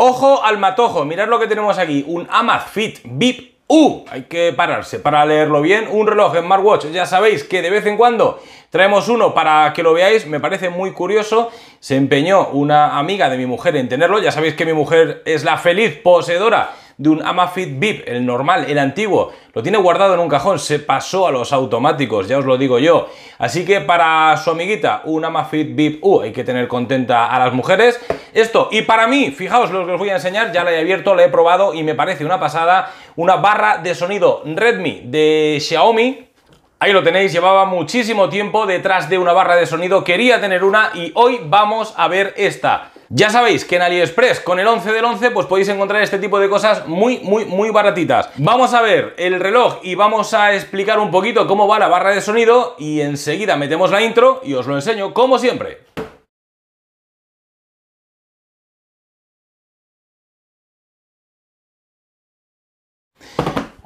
Ojo al matojo, mirad lo que tenemos aquí, un Amazfit Bip U. Hay que pararse para leerlo bien, un reloj smartwatch. Ya sabéis que de vez en cuando traemos uno para que lo veáis, me parece muy curioso. Se empeñó una amiga de mi mujer en tenerlo, ya sabéis que mi mujer es la feliz poseedora de un Amazfit Bip, el normal, el antiguo, lo tiene guardado en un cajón, se pasó a los automáticos, ya os lo digo yo. Así que para su amiguita, un Amazfit Bip U, hay que tener contenta a las mujeres. Esto, y para mí, fijaos lo que os voy a enseñar, ya la he abierto, la he probado y me parece una pasada, una barra de sonido Redmi de Xiaomi. Ahí lo tenéis, llevaba muchísimo tiempo detrás de una barra de sonido, quería tener una y hoy vamos a ver esta. Ya sabéis que en AliExpress con el 11 del 11 pues podéis encontrar este tipo de cosas muy baratitas. Vamos a ver el reloj y vamos a explicar un poquito cómo va la barra de sonido y enseguida metemos la intro y os lo enseño como siempre.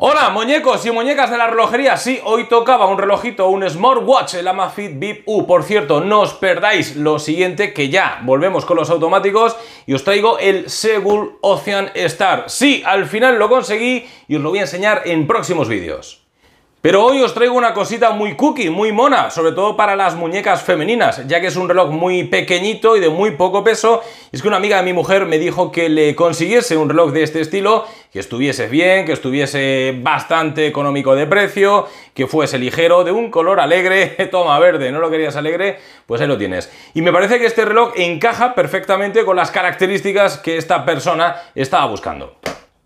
Hola muñecos y muñecas de la relojería, sí, hoy tocaba un relojito, un smartwatch, el Amazfit Bip U. Por cierto, no os perdáis lo siguiente que ya volvemos con los automáticos y os traigo el Seagull Ocean Star. Sí, al final lo conseguí y os lo voy a enseñar en próximos vídeos. Pero hoy os traigo una cosita muy cookie, muy mona, sobre todo para las muñecas femeninas, ya que es un reloj muy pequeñito y de muy poco peso. Es que una amiga de mi mujer me dijo que le consiguiese un reloj de este estilo, que estuviese bien, que estuviese bastante económico de precio, que fuese ligero, de un color alegre, toma verde, ¿no lo querías alegre? Pues ahí lo tienes. Y me parece que este reloj encaja perfectamente con las características que esta persona estaba buscando.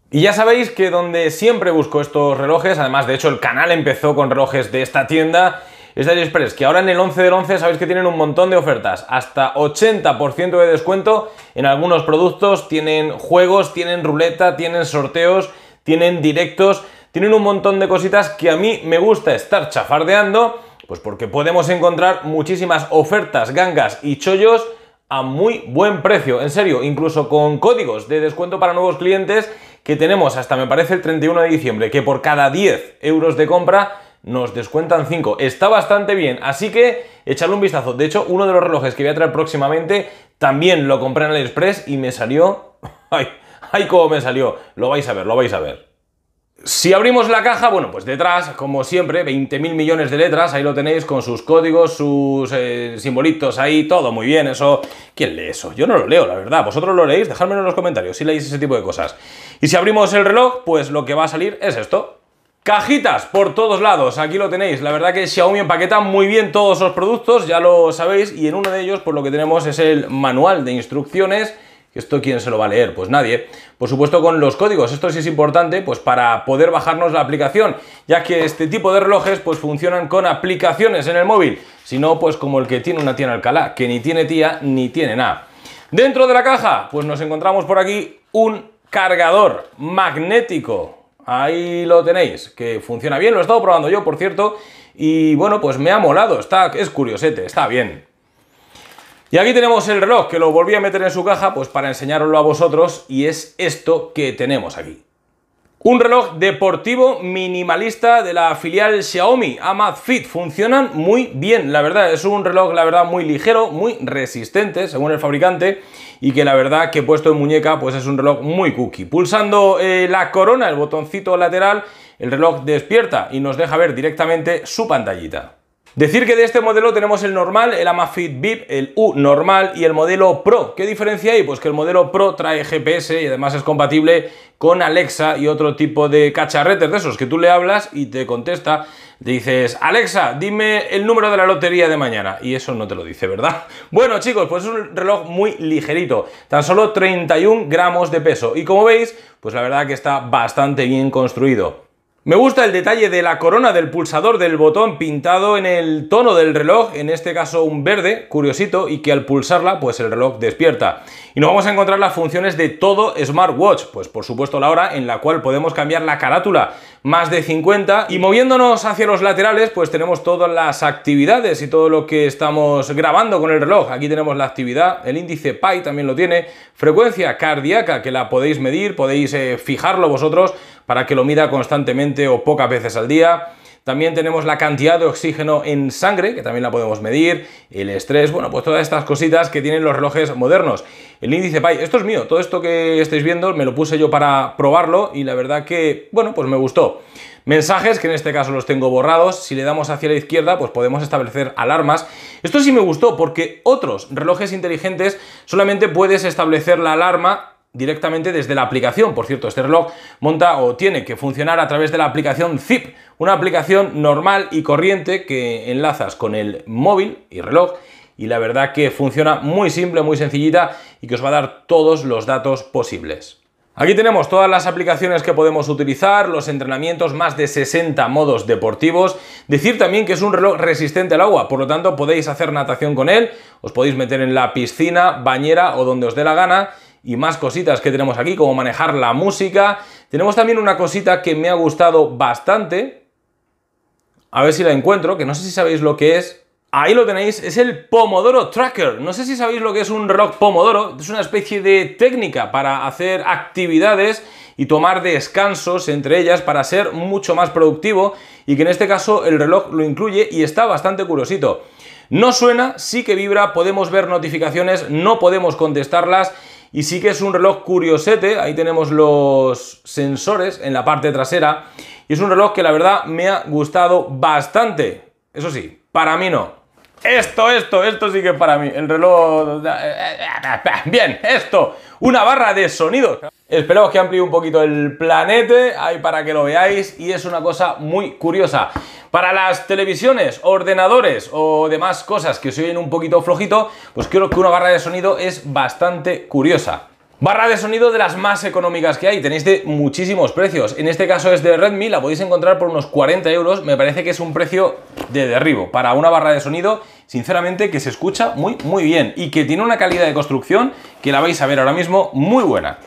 Y ya sabéis que donde siempre busco estos relojes, además de hecho el canal empezó con relojes de esta tienda, es de AliExpress, que ahora en el 11 del 11 sabéis que tienen un montón de ofertas, hasta 80% de descuento en algunos productos, tienen juegos, tienen ruleta, tienen sorteos, tienen directos, tienen un montón de cositas que a mí me gusta estar chafardeando, pues porque podemos encontrar muchísimas ofertas, gangas y chollos a muy buen precio, en serio, incluso con códigos de descuento para nuevos clientes que tenemos hasta me parece el 31 de diciembre, que por cada 10 euros de compra nos descuentan 5. Está bastante bien, así que echadle un vistazo. De hecho, uno de los relojes que voy a traer próximamente también lo compré en AliExpress y me salió... ¡Ay, cómo me salió! Lo vais a ver, lo vais a ver. Si abrimos la caja, bueno, pues detrás, como siempre, 20.000 millones de letras, ahí lo tenéis con sus códigos, sus simbolitos ahí, todo muy bien, eso... ¿Quién lee eso? Yo no lo leo, la verdad. ¿Vosotros lo leéis? Dejadmelo en los comentarios si leéis ese tipo de cosas. Y si abrimos el reloj, pues lo que va a salir es esto. Cajitas por todos lados, aquí lo tenéis. La verdad que Xiaomi empaqueta muy bien todos sus productos, ya lo sabéis, y en uno de ellos, pues lo que tenemos es el manual de instrucciones. ¿Esto quién se lo va a leer? Pues nadie. Por supuesto con los códigos, esto sí es importante pues para poder bajarnos la aplicación, ya que este tipo de relojes pues funcionan con aplicaciones en el móvil, si no pues como el que tiene una tía en Alcalá, que ni tiene tía ni tiene nada. Dentro de la caja pues nos encontramos por aquí un cargador magnético, ahí lo tenéis, que funciona bien, lo he estado probando yo por cierto, y bueno pues me ha molado, es curiosete, está bien. Y aquí tenemos el reloj, que lo volví a meter en su caja pues para enseñaroslo a vosotros, y es esto que tenemos aquí. Un reloj deportivo minimalista de la filial Xiaomi, Amazfit, funcionan muy bien, la verdad, es un reloj la verdad muy ligero, muy resistente según el fabricante, y que la verdad que puesto en muñeca pues es un reloj muy cookie. Pulsando la corona, el botoncito lateral, el reloj despierta y nos deja ver directamente su pantallita. Decir que de este modelo tenemos el normal, el Amazfit Bip, el U normal y el modelo Pro. ¿Qué diferencia hay? Pues que el modelo Pro trae GPS y además es compatible con Alexa y otro tipo de cacharretes de esos que tú le hablas y te contesta. Le dices, Alexa, dime el número de la lotería de mañana. Y eso no te lo dice, ¿verdad? Bueno, chicos, pues es un reloj muy ligerito. Tan solo 31 gramos de peso. Y como veis, pues la verdad que está bastante bien construido. Me gusta el detalle de la corona, del pulsador, del botón pintado en el tono del reloj, en este caso un verde, curiosito, y que al pulsarla, pues el reloj despierta. Y nos vamos a encontrar las funciones de todo smartwatch, pues por supuesto la hora en la cual podemos cambiar la carátula, más de 50, y moviéndonos hacia los laterales, pues tenemos todas las actividades y todo lo que estamos grabando con el reloj. Aquí tenemos la actividad, el índice Pi también lo tiene, frecuencia cardíaca, que la podéis medir, podéis fijarlo vosotros, para que lo mida constantemente o pocas veces al día. También tenemos la cantidad de oxígeno en sangre, que también la podemos medir, el estrés, bueno, pues todas estas cositas que tienen los relojes modernos. El índice Pi, esto es mío, todo esto que estáis viendo me lo puse yo para probarlo y la verdad que, bueno, pues me gustó. Mensajes, que en este caso los tengo borrados, si le damos hacia la izquierda pues podemos establecer alarmas. Esto sí me gustó porque otros relojes inteligentes solamente puedes establecer la alarma directamente desde la aplicación. Por cierto, este reloj monta o tiene que funcionar a través de la aplicación Zip, una aplicación normal y corriente que enlazas con el móvil y reloj, y la verdad que funciona muy simple, muy sencillita y que os va a dar todos los datos posibles. Aquí tenemos todas las aplicaciones que podemos utilizar, los entrenamientos, más de 60 modos deportivos. Decir también que es un reloj resistente al agua, por lo tanto podéis hacer natación con él, os podéis meter en la piscina, bañera o donde os dé la gana. Y más cositas que tenemos aquí, como manejar la música. Tenemos también una cosita que me ha gustado bastante. A ver si la encuentro, que no sé si sabéis lo que es. Ahí lo tenéis, es el Pomodoro Tracker. No sé si sabéis lo que es un reloj Pomodoro. Es una especie de técnica para hacer actividades y tomar descansos entre ellas para ser mucho más productivo, y que en este caso el reloj lo incluye y está bastante curiosito. No suena, sí que vibra, podemos ver notificaciones, no podemos contestarlas. Y sí que es un reloj curiosete, ahí tenemos los sensores en la parte trasera, y es un reloj que la verdad me ha gustado bastante. Eso sí, para mí no. Esto sí que es para mí, el reloj... Bien, esto, una barra de sonidos. Esperaos que amplíe un poquito el planete, ahí para que lo veáis, y es una cosa muy curiosa. Para las televisiones, ordenadores o demás cosas que se oyen un poquito flojito, pues creo que una barra de sonido es bastante curiosa. Barra de sonido de las más económicas que hay, tenéis de muchísimos precios. En este caso es de Redmi, la podéis encontrar por unos 40 euros, me parece que es un precio de derribo para una barra de sonido, sinceramente, que se escucha muy bien y que tiene una calidad de construcción que la vais a ver ahora mismo muy buena.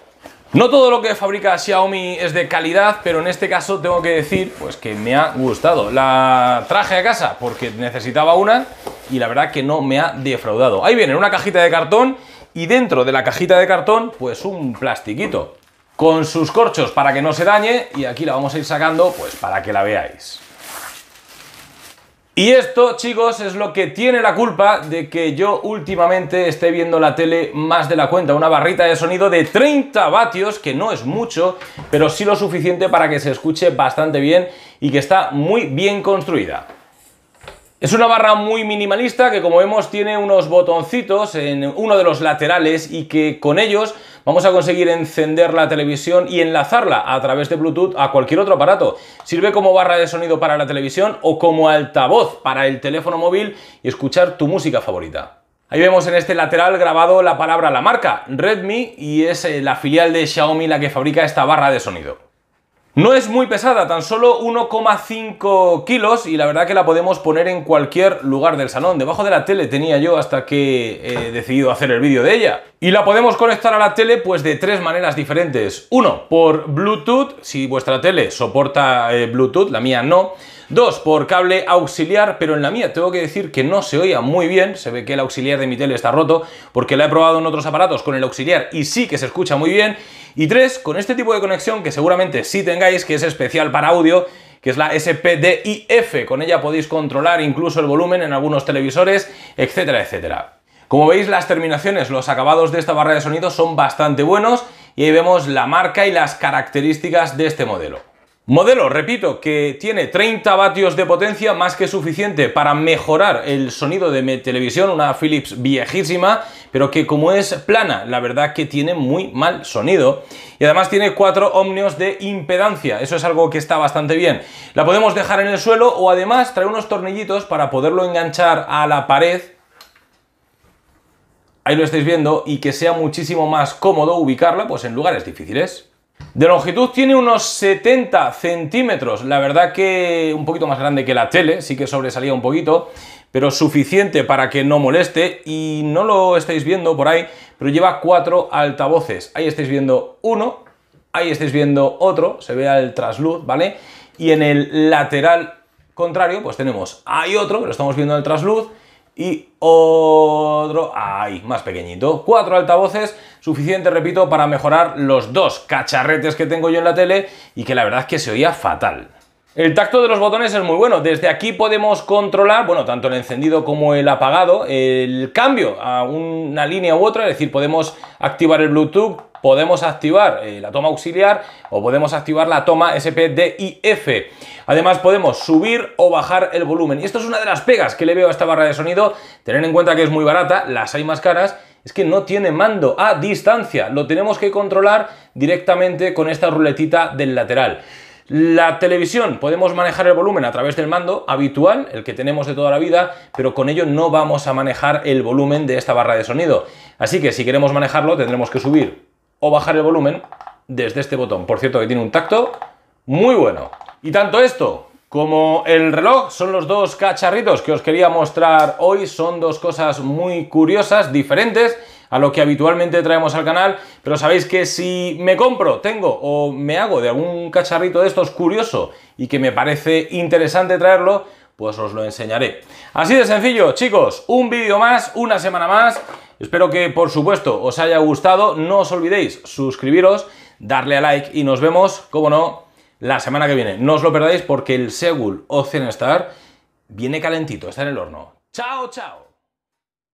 No todo lo que fabrica Xiaomi es de calidad, pero en este caso tengo que decir pues que me ha gustado. La traje a casa porque necesitaba una y la verdad que no me ha defraudado. Ahí viene una cajita de cartón y dentro de la cajita de cartón pues un plastiquito con sus corchos para que no se dañe, y aquí la vamos a ir sacando pues para que la veáis. Y esto, chicos, es lo que tiene la culpa de que yo últimamente esté viendo la tele más de la cuenta. Una barrita de sonido de 30 vatios, que no es mucho, pero sí lo suficiente para que se escuche bastante bien y que está muy bien construida. Es una barra muy minimalista que, como vemos, tiene unos botoncitos en uno de los laterales y que con ellos vamos a conseguir encender la televisión y enlazarla a través de Bluetooth a cualquier otro aparato. Sirve como barra de sonido para la televisión o como altavoz para el teléfono móvil y escuchar tu música favorita. Ahí vemos en este lateral grabado la palabra, la marca, Redmi, y es la filial de Xiaomi la que fabrica esta barra de sonido. No es muy pesada, tan solo 1,5 kilos, y la verdad que la podemos poner en cualquier lugar del salón. Debajo de la tele tenía yo hasta que he decidido hacer el vídeo de ella. Y la podemos conectar a la tele pues de tres maneras diferentes. Uno, por Bluetooth, si vuestra tele soporta Bluetooth, la mía no. Dos, por cable auxiliar, pero en la mía tengo que decir que no se oía muy bien, se ve que el auxiliar de mi tele está roto, porque la he probado en otros aparatos con el auxiliar y sí que se escucha muy bien. Y tres, con este tipo de conexión que seguramente sí tengáis, que es especial para audio, que es la SPDIF, con ella podéis controlar incluso el volumen en algunos televisores, etcétera, etcétera. Como veis, las terminaciones, los acabados de esta barra de sonido son bastante buenos, y ahí vemos la marca y las características de este modelo. Modelo, repito, que tiene 30 vatios de potencia, más que suficiente para mejorar el sonido de mi televisión, una Philips viejísima, pero que como es plana, la verdad que tiene muy mal sonido. Y además tiene 4 ohmios de impedancia, eso es algo que está bastante bien. La podemos dejar en el suelo o además trae unos tornillitos para poderlo enganchar a la pared. Ahí lo estáis viendo, y que sea muchísimo más cómodo ubicarla pues en lugares difíciles. De longitud tiene unos 70 centímetros, la verdad que un poquito más grande que la tele, sí que sobresalía un poquito, pero suficiente para que no moleste, y no lo estáis viendo por ahí, pero lleva 4 altavoces. Ahí estáis viendo uno, ahí estáis viendo otro, se ve al trasluz, ¿vale? Y en el lateral contrario pues tenemos ahí otro, lo estamos viendo al trasluz, y otro, ahí, más pequeñito. 4 altavoces, suficiente, repito, para mejorar los 2 cacharretes que tengo yo en la tele y que la verdad es que se oía fatal. El tacto de los botones es muy bueno. Desde aquí podemos controlar, bueno, tanto el encendido como el apagado, el cambio a una línea u otra, es decir, podemos activar el Bluetooth, podemos activar la toma auxiliar o podemos activar la toma SPDIF. Además podemos subir o bajar el volumen. Y esto es una de las pegas que le veo a esta barra de sonido. Tener en cuenta que es muy barata, las hay más caras. Es que no tiene mando a distancia. Lo tenemos que controlar directamente con esta ruletita del lateral. La televisión, podemos manejar el volumen a través del mando habitual, el que tenemos de toda la vida, pero con ello no vamos a manejar el volumen de esta barra de sonido. Así que si queremos manejarlo tendremos que subir o bajar el volumen desde este botón. Por cierto, que tiene un tacto muy bueno. Y tanto esto como el reloj son los dos cacharritos que os quería mostrar hoy. Son dos cosas muy curiosas, diferentes a lo que habitualmente traemos al canal, pero sabéis que si me compro, tengo o me hago de algún cacharrito de estos curioso y que me parece interesante traerlo, pues os lo enseñaré. Así de sencillo, chicos, un vídeo más, una semana más. Espero que, por supuesto, os haya gustado. No os olvidéis suscribiros, darle a like y nos vemos, como no, la semana que viene. No os lo perdáis porque el Seagull Ocean Star viene calentito, está en el horno. ¡Chao, chao!